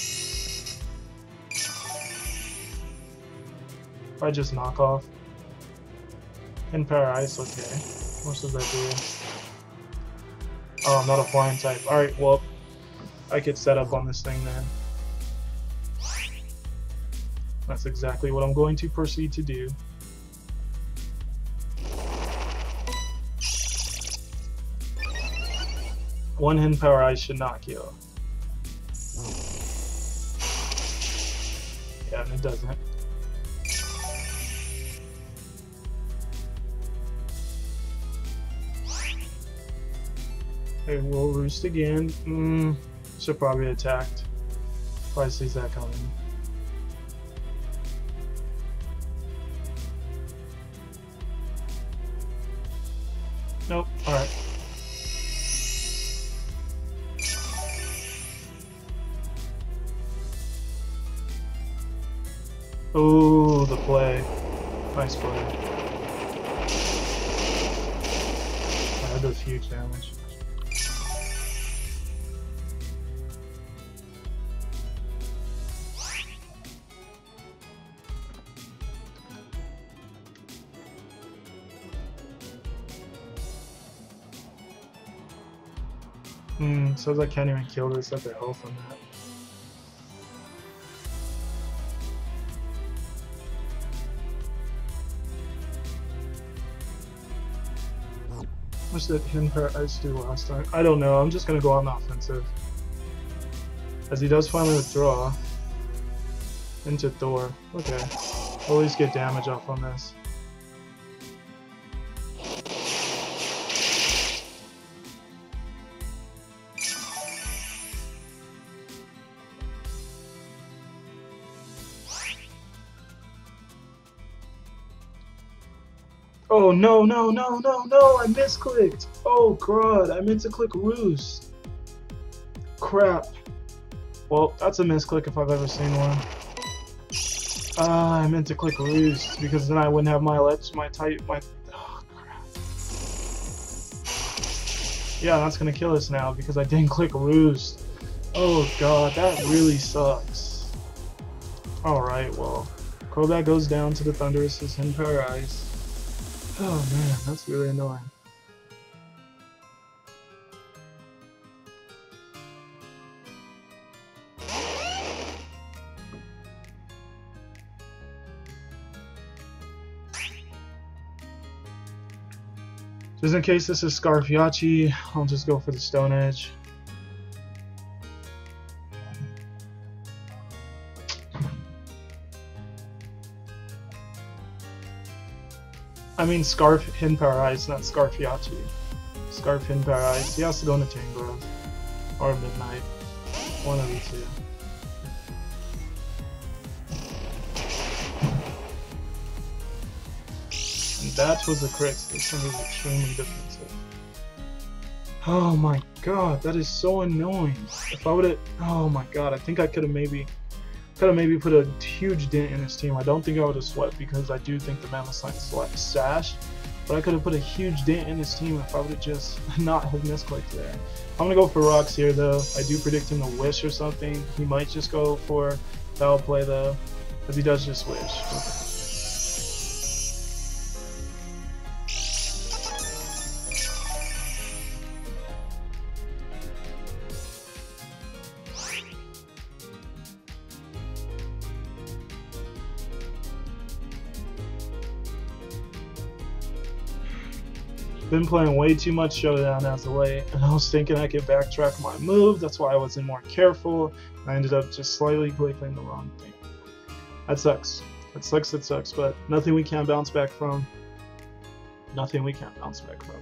If I just knock off. And Power Ice, okay. What does that do? Oh, I'm not a flying type. Alright, well, I could set up on this thing then. That's exactly what I'm going to proceed to do. One Hidden Power Ice should not kill. Yeah, and it doesn't. It will roost again. Mm, should probably attacked. Probably sees that coming. Nope. Alright. Oh, the play. Nice play. That does huge damage. Hmm, says I can't even kill this at their health on that. What did Hidden Power Ice do last time? I don't know, I'm just gonna go on the offensive. As he does finally withdraw into Thor. Okay. I'll at least get damage off on this. Oh no no no no no! I misclicked. Oh crud! I meant to click Roost. Crap. Well, that's a misclick if I've ever seen one. Ah, uh, I meant to click Roost because then I wouldn't have my let's my type my. Oh crap. Yeah, that's gonna kill us now because I didn't click Roost. Oh god, that really sucks. All right, well, Crobat goes down to the Thunderous Hidden Power Ice. Oh man, that's really annoying. Just in case this is Scarfyachi, I'll just go for the Stone Edge. I mean Scarf Hin Paralyze, not Scarfyachi. Scarf Hin Paralyze. He has to go into Tangrowth. Or Midnight. One of the two. And that was a crit. This one was extremely defensive. Oh my god, that is so annoying. If I would've... Oh my god, I think I could've maybe... Could have maybe put a huge dent in his team. I don't think I would have swept because I do think the Mammoth Slime sashed. But I could have put a huge dent in his team if I would have just not have misclicked there. I'm going to go for rocks here though. I do predict him to wish or something. He might just go for foul play though. Because he does just wish. Okay. Been playing way too much Showdown as of late, and I was thinking I could backtrack my move. That's why I wasn't more careful. I ended up just slightly clicking the wrong thing. That sucks. That sucks, that sucks, but nothing we can bounce back from. Nothing we can't bounce back from.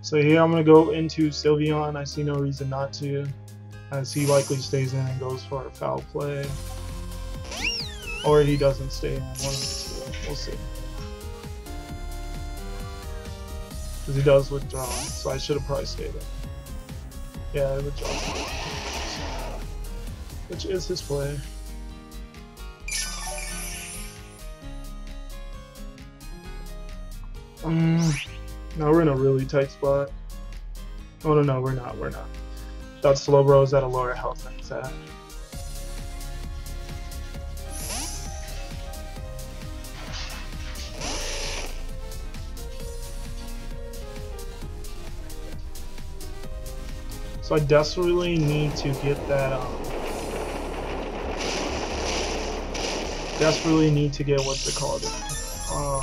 So here I'm going to go into Sylveon. I see no reason not to, as he likely stays in and goes for a foul play. Or he doesn't stay in, one of the two, we'll see. Because he does withdraw, so I should have probably stayed in. Yeah, I withdraw. Which is his play. Um, now we're in a really tight spot. Oh no, no, we're not, we're not. That Slowbro is at a lower health than it's at. So I desperately need to get that, um, desperately need to get what's it called, um,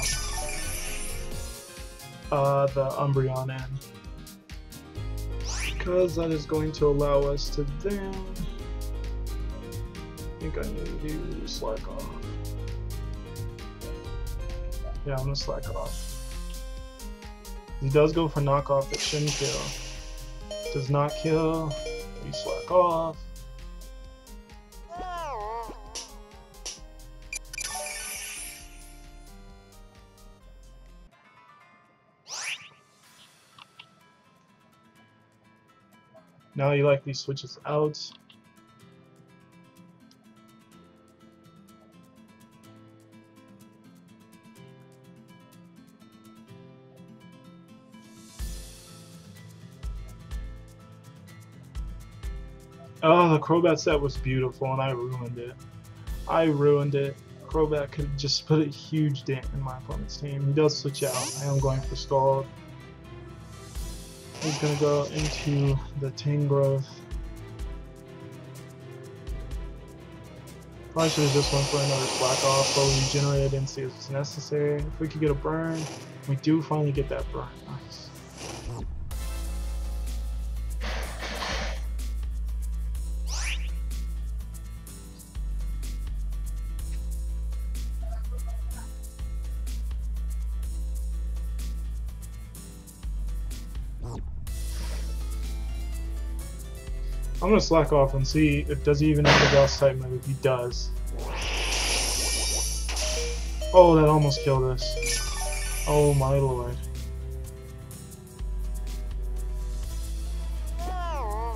uh, the Umbreon in. Because that is going to allow us to then. I think I need to slack off. Yeah, I'm gonna slack off. He does go for knockoff, that shouldn't kill. Does not kill. We slack off. Now he likely switches out. Oh, the Crobat set was beautiful and I ruined it. I ruined it. Crobat could just put a huge dent in my opponent's team. He does switch out. I am going for stalled. He's gonna go into the Tangrowth. Probably should have just went for another slack off, but we generated, didn't see it was necessary. If we could get a burn, we do finally get that burn. Nice. I'm gonna slack off and see if does he even have the Gauss type move. If he does, oh, that almost killed us. Oh my lord. I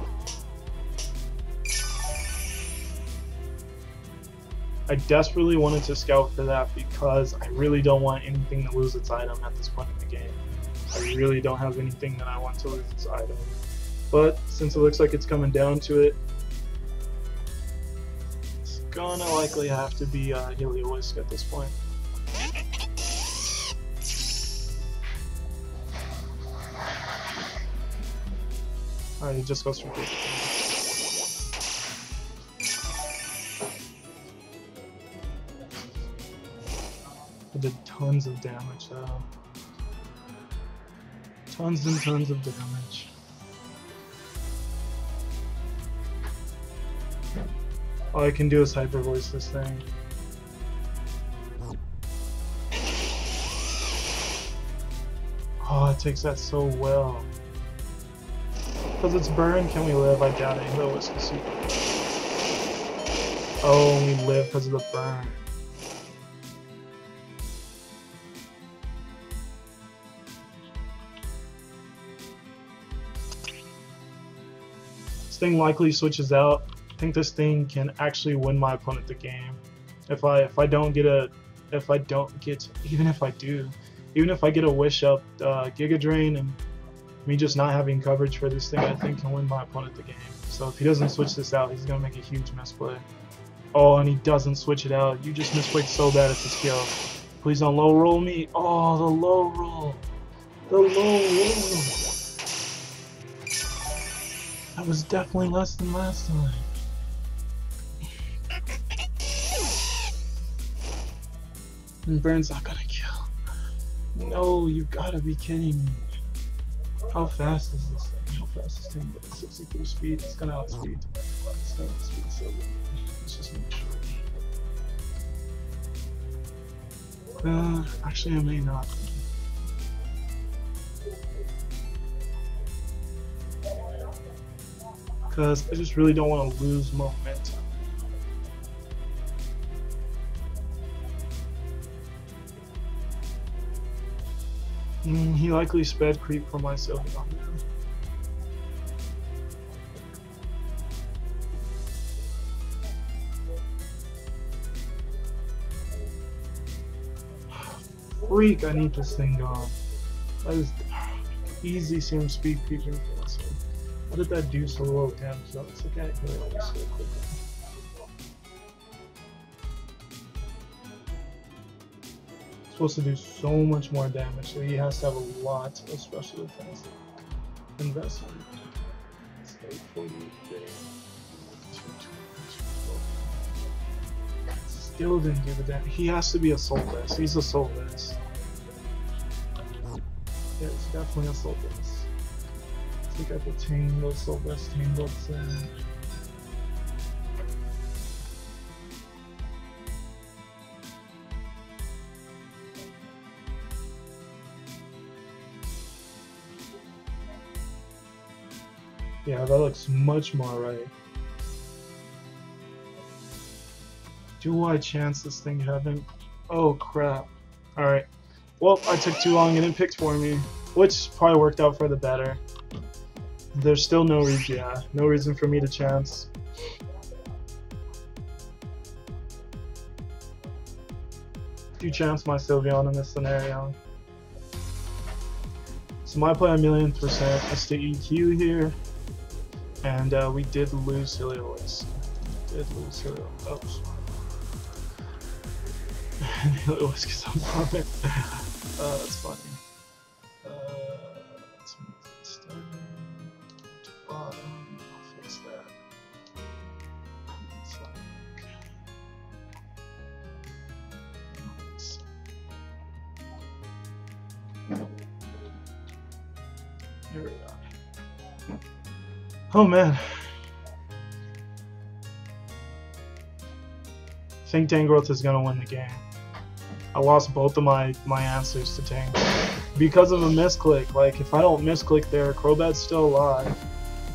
desperately wanted to scout for that because I really don't want anything to lose its item at this point in the game. I really don't have anything that I want to lose its item. But since it looks like it's coming down to it, it's gonna likely have to be uh, Heliolisk at this point. Alright, it just goes for fifty. tons of damage though. Tons and tons of damage. All I can do is hyper voice this thing. Oh, it takes that so well. Because it's burn, can we live? I doubt it. No, let's see. Oh, we live because of the burn. This thing likely switches out. I think this thing can actually win my opponent the game. If I if I don't get a if I don't get even if I do, even if I get a wish up uh, Giga Drain and me just not having coverage for this thing, I think can win my opponent the game. So if he doesn't switch this out, he's gonna make a huge misplay. Oh, and he doesn't switch it out. You just misplayed so bad at this kill. Please don't low roll me. Oh, the low roll, the low roll. That was definitely less than last time. And Burn's not gonna kill. No, you gotta be kidding me. How fast is this thing? How fast is this thing? But it's sixty-four speed, it's gonna outspeed. It's gonna outspeed so let's just make sure. Uh, actually, I may not. Because I just really don't want to lose momentum. Mm, he likely sped creep for myself. Freak, I need this thing gone. That is easy sim speed creeping for myself. What did that do so low damage? So let's look at it here so quickly. It's supposed to do so much more damage, so he has to have a lot of special defense investment. It's eight forty-eight. Still didn't do the damage. He has to be a soul vest. He's a soul vest. Yeah, it's definitely a soul vest. I think I have a Tangle, so best Tangle set. Yeah, that looks much more right. Do I chance this thing having? Oh crap. Alright. Well, I took too long and it picked for me, which probably worked out for the better. There's still no reason, yeah, no reason for me to chance. Do chance my Sylveon in this scenario. So my play a million percent is to E Q here, and uh, we did lose Helios. We did lose Helios. Oops. Helios because I'm farming. Uh, that's funny. Oh man, I think Tangrowth is gonna win the game. I lost both of my my answers to Tangrowth because of a misclick. Like if I don't misclick there, Crobat's still alive,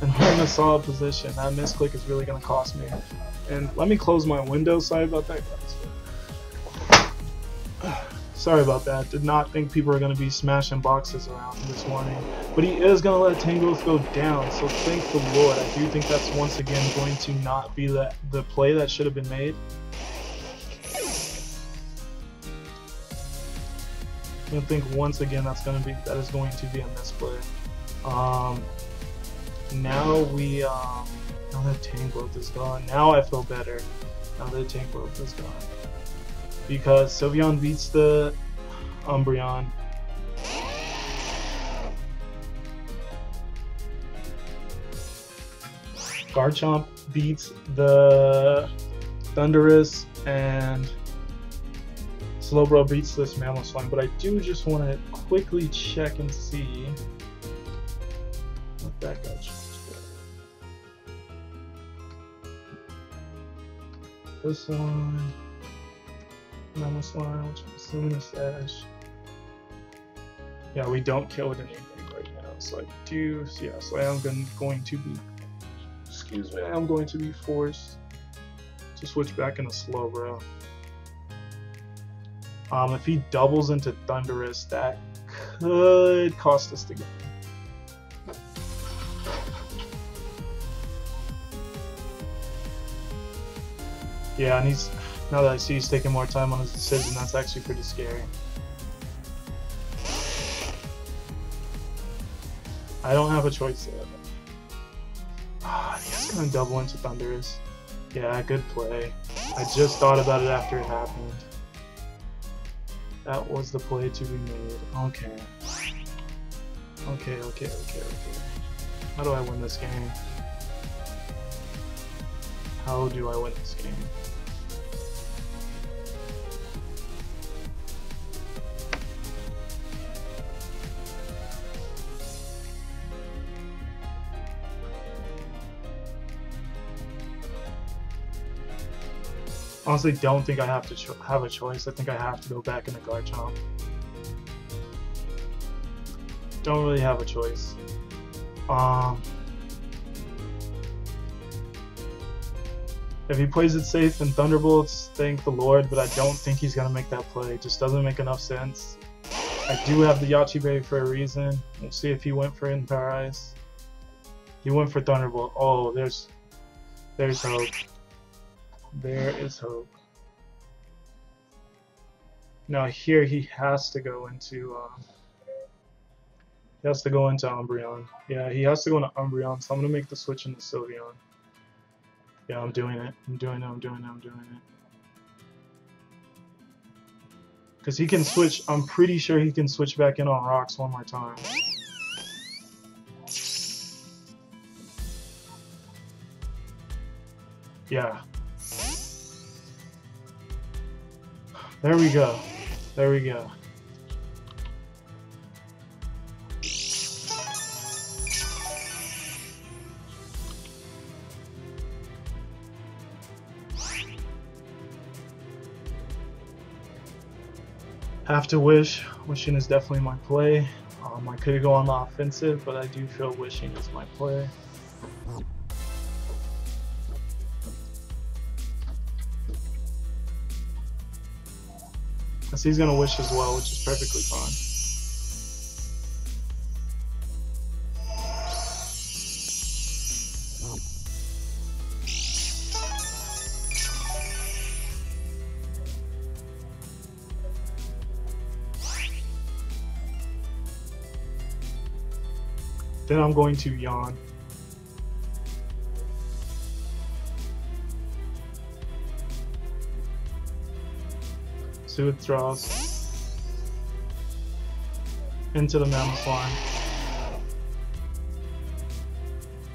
and we're in a solid position. That misclick is really gonna cost me. And let me close my window. Sorry about that, guys. Sorry about that. Did not think people are gonna be smashing boxes around this morning. But he is going to let Tangrowth go down, so thank the Lord. I do think that's once again going to not be the, the play that should have been made. I think once again that's going to be that is going to be a misplay. Um, now we um, now that Tangrowth is gone, now I feel better. Now that Tangrowth is gone, because Sylveon beats the Umbreon. Garchomp beats the Thundurus and Slowbro beats this Mammoth Slime, but I do just want to quickly check and see what that guy chose for. This one, Mammoth Slime, which I'm assuming is Ash. Yeah, we don't kill it anything right now, so I do, yeah, so I am going to be, excuse me, I am going to be forced to switch back into Slowbro. Um, if he doubles into Thunderous, that could cost us the game. Yeah, and he's, now that I see he's taking more time on his decision, that's actually pretty scary. I don't have a choice there. Ah, he's gonna double into Thunderous. Yeah, good play. I just thought about it after it happened. That was the play to be made. Okay. Okay, okay, okay, okay. How do I win this game? How do I win this game? Honestly, don't think I have to cho have a choice. I think I have to go back into Garchomp. Don't really have a choice. Um, if he plays it safe in Thunderbolts, thank the Lord, but I don't think he's gonna make that play. It just doesn't make enough sense. I do have the Yachibe for a reason. We'll see if he went for it in Power Ice. He went for Thunderbolt. Oh, there's, there's hope. There is hope. Now here he has to go into um, he has to go into Umbreon. Yeah, he has to go into Umbreon, so I'm gonna make the switch into Sylveon. Yeah, I'm doing it. I'm doing it, I'm doing it, I'm doing it. Cause he can switch, I'm pretty sure he can switch back in on rocks one more time. Yeah. There we go. There we go. Have to wish. Wishing is definitely my play. Um, I could go on the offensive, but I do feel wishing is my play. Because he's gonna wish as well, which is perfectly fine. Then I'm going to yawn. Soothe Thralls into the Mammoth line.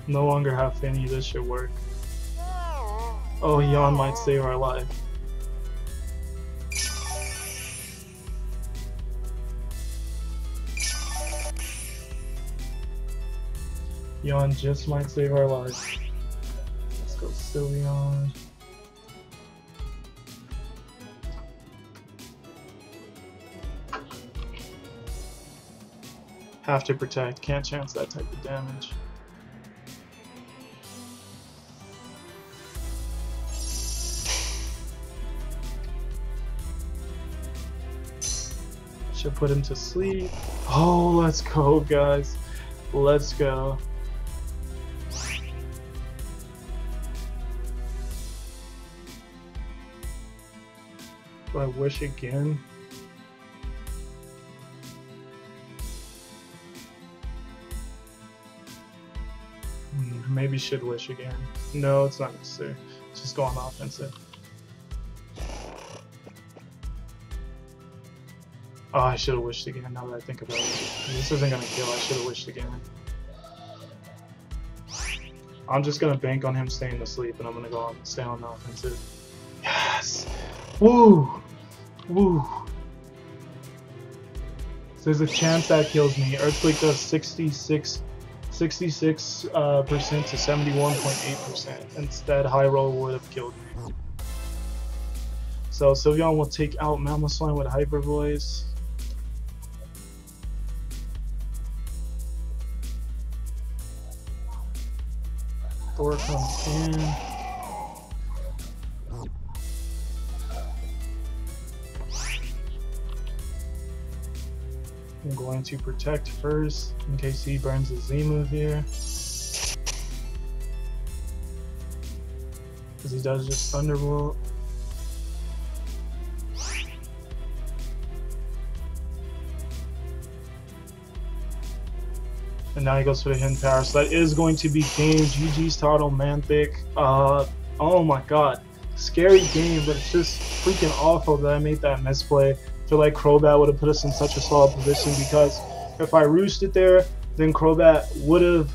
No longer have Fanny, this should work. Oh, Yawn might save our life. Yawn just might save our lives. Let's go Sylveon. Have to protect, can't chance that type of damage. Should put him to sleep. Oh, let's go, guys. Let's go. Do I wish again? Maybe should wish again. No, it's not necessary. Let's just go on offensive. Oh, I should have wished again now that I think about it. This isn't gonna kill, I should have wished again. I'm just gonna bank on him staying asleep and I'm gonna go on stay on the offensive. Yes! Woo! Woo. So there's a chance that kills me. Earthquake does sixty-six, sixty-six uh, percent to seventy-one point eight percent. Instead, high roll would have killed me. So Sylveon will take out Mamoswine with Hyper Voice. Thor comes in. I'm going to protect first in case he burns his Z move here. Because he does just Thunderbolt. And now he goes for the Hidden Power. So that is going to be game. G G's to AutoMatthic. Uh, oh my god. Scary game, but it's just freaking awful that I made that misplay. I feel like Crobat would have put us in such a solid position, because if I roosted there, then Crobat would have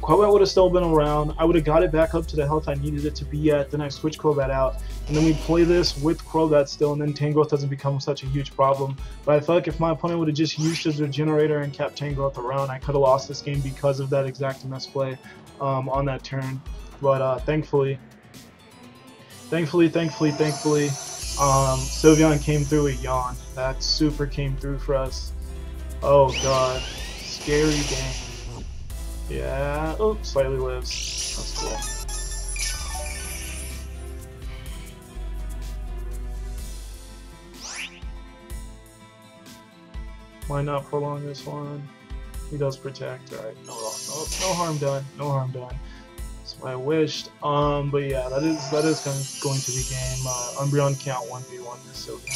Crobat would have still been around. I would have got it back up to the health I needed it to be at. Then I switch Crobat out, and then we play this with Crobat still, and then Tangrowth doesn't become such a huge problem. But I feel like if my opponent would have just used his Regenerator and kept Tangrowth around, I could have lost this game because of that exact misplay um, on that turn. But uh, thankfully, thankfully, thankfully, thankfully, um, Sylveon came through with Yawn. That super came through for us. Oh god, scary game. Yeah, oh, slightly lives. That's cool. Why not prolong this one? He does protect. Alright, no, no, no harm done. No harm done. That's what I wished. Um, but yeah, that is that is kind of going to be game. Uh, Umbreon can't one v one this so good.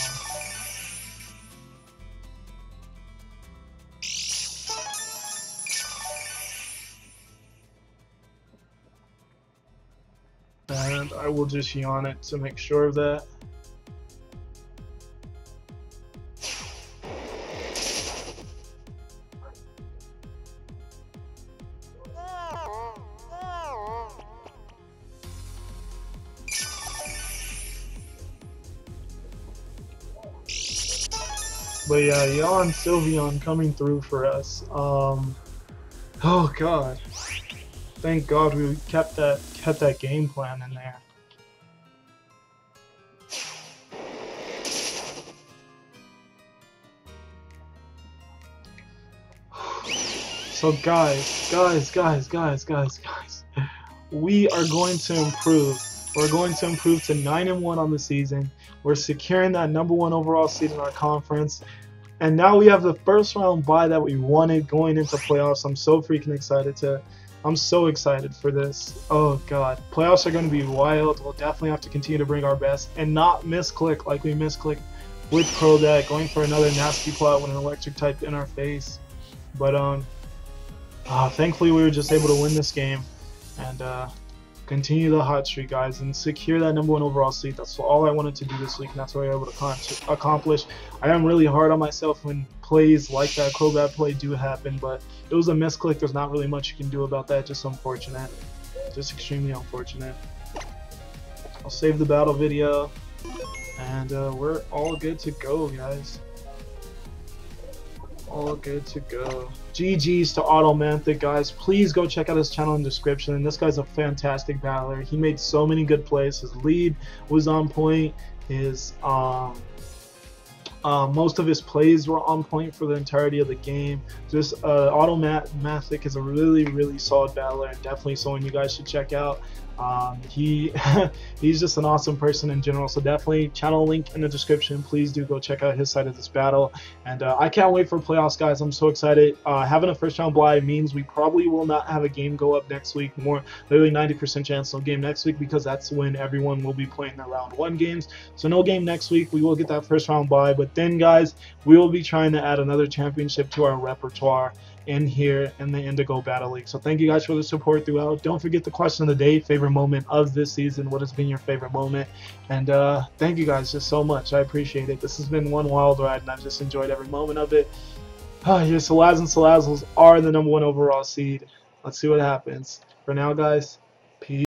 And I will just yawn it to make sure of that. But yeah, Yawn Sylveon coming through for us. Um, oh god. Thank God we kept that kept that game plan in there. So guys, guys, guys, guys, guys, guys, we are going to improve. We're going to improve to nine and one on the season. We're securing that number one overall seed in our conference. And now we have the first round bye that we wanted going into playoffs. I'm so freaking excited to I'm so excited for this. Oh god. Playoffs are going to be wild. We'll definitely have to continue to bring our best and not misclick like we misclicked with Crobat, going for another nasty plot with an electric type in our face. But um, uh, thankfully we were just able to win this game and uh, continue the hot streak, guys, and secure that number one overall seed. That's all I wanted to do this week, and that's what I was able to accomplish. I am really hard on myself when plays like that Crobat play do happen, but it was a misclick. There's not really much you can do about that. Just unfortunate. Just extremely unfortunate. I'll save the battle video, and uh, we're all good to go, guys. All good to go. G G's to AutoMatthic, guys. Please go check out his channel in the description. This guy's a fantastic battler. He made so many good plays. His lead was on point. His um, uh, most of his plays were on point for the entirety of the game. Just uh, AutoMatthic is a really, really solid battler, and definitely someone you guys should check out. Um, he he's just an awesome person in general, so definitely channel link in the description. Please do go check out his side of this battle, and uh, I can't wait for playoffs, guys. I'm so excited. Uh, having a first round bye means we probably will not have a game go up next week. More literally ninety percent chance no game next week, because that's when everyone will be playing their round one games. So no game next week. We will get that first round bye, but then, guys, we will be trying to add another championship to our repertoire in here in the Indigo Battle League. So thank you guys for the support throughout. Don't forget the question of the day, favorite moment of this season. What has been your favorite moment? And uh, thank you guys just so much. I appreciate it. This has been one wild ride, and I've just enjoyed every moment of it. Oh, your Salazzles and Salazzles are the number one overall seed. Let's see what happens. For now, guys, peace.